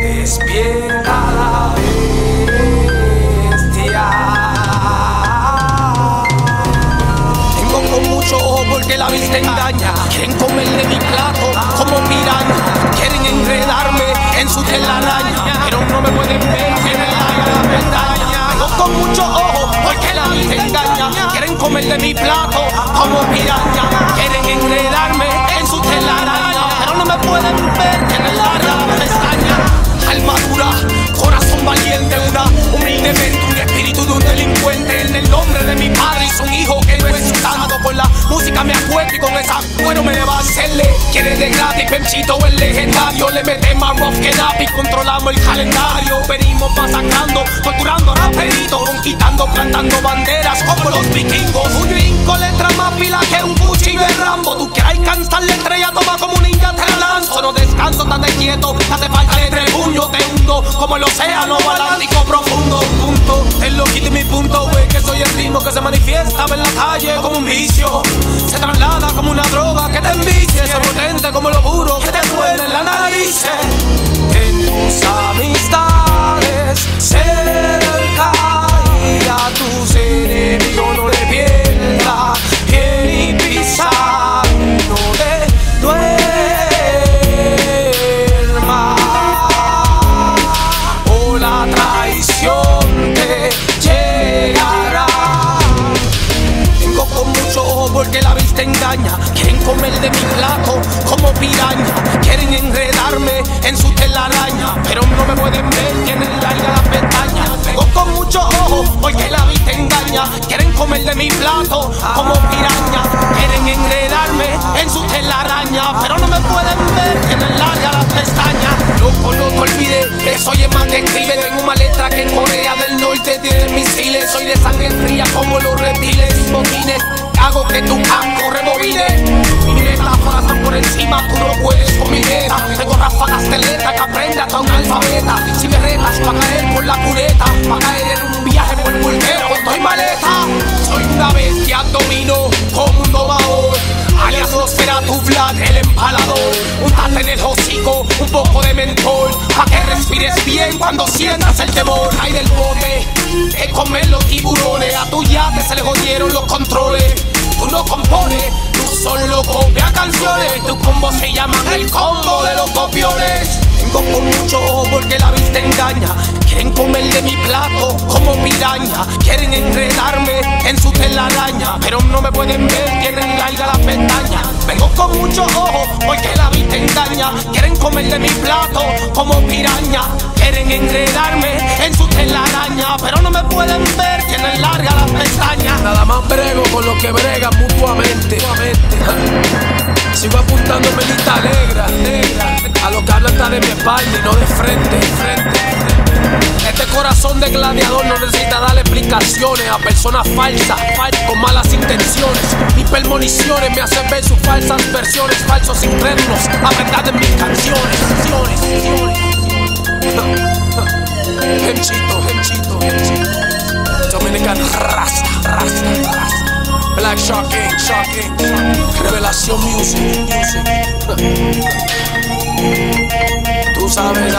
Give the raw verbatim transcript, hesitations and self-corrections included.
Despierta la bestia. Te pongo mucho ojo porque la vista engaña. Quieren comerle mi plato como piraña. Quieren enredarme en su telaraña, pero no me pueden ver, tienen la pestaña. Te pongo mucho ojo porque la vista engaña. Quieren comerle mi plato como piraña. Quieren enredarme en su telaraña, pero no me pueden ver, tienen la pestaña. Armadura, corazón valiente, una humilde mente, un espíritu de un delincuente. En el nombre de mi padre y su hijo que no es santo. Con la música me acuerdo y con esa bueno me va a hacerle. Quiere de gratis, Pimpchito el legendario. Le metemos a rough que y controlamos el calendario. Venimos masacrando, torturando raperitos, conquistando, plantando banderas como los vikingos. Un rinco, letra más pila que un cuchillo de Rambo. Tú que alcanzar la estrella, toma como un ninja te lanzo. No descanso, estate quieto, hace falta de tres puños. Te hundo como el océano balántico profundo. Punto, el loquito y mi punto es que soy el ritmo que se manifiesta en la calle como un vicio. Se traslada como una droga que te envicia. Es potente como lo puro que te duele en la nariz. En tus amistades cerca y a tus enemigos no le pierdas pie y pisar. No te duerma o la traición te llegará. Tengo con mucho ojo porque la vista engaña. Quieren comer de mi plato como piraña. Quieren enredarme en su telaraña, pero no me pueden ver, tienen largas las pestañas. Tengo con mucho ojo porque la vista engaña. Quieren comer de mi plato como piraña. Quieren enredarme en su telaraña, pero no me pueden ver, tienen largas las pestañas. Loco, no te olvides que soy el más que escribe. Tengo una letra que en Corea del Norte tiene misiles. Soy de sangre fría como los reptiles. Sin botines hago que tu casco rebobine. Mi metáforas están por encima, tú no puedes con mi neta. Tengo ráfagas de letra que aprende hasta un alfabeta. Si me retas va a caer por la cuneta, va a caer en un viaje por el voltero con toda maleta. Soy una bestia, domino como un domador, alias no será tu Vlad el empalador. Un tate en el hocico, un poco de mentol, pa' que respires bien cuando sientas el temor. Ay del bote, es comer los tiburones. A tu yate se le jodieron los controles. Tú no compones, tú solo copias canciones. Tu combo se llama el combo de los copiones. Tengo con mucho ojo porque la vista engaña. Quieren comer de mi plato como piraña. Quieren enredarme en su telaraña, pero no me pueden ver, tienen largas las pestañas. Vengo con mucho ojo porque la vista engaña. Quieren comer de mi plato como piraña. Quieren enredarme en su telaraña, pero no me pueden ver, tienen largas las pestañas. Nada más brego con los que bregan mutuamente. Sigo apuntando melita negra, negra, a lo que hablan está de mi espalda y no de frente, de frente. Este corazón de gladiador no necesita darle explicaciones a personas falsas, falsas con malas intenciones. Mis premoniciones me hacen ver sus falsas versiones, falsos internos, la verdad en mis canciones. Pimpchito, Pimpchito, Pimpchito. Dominican raza, raza, raza. Black Shark King, Shark King, Revelacion Music, Music. Tú sabes.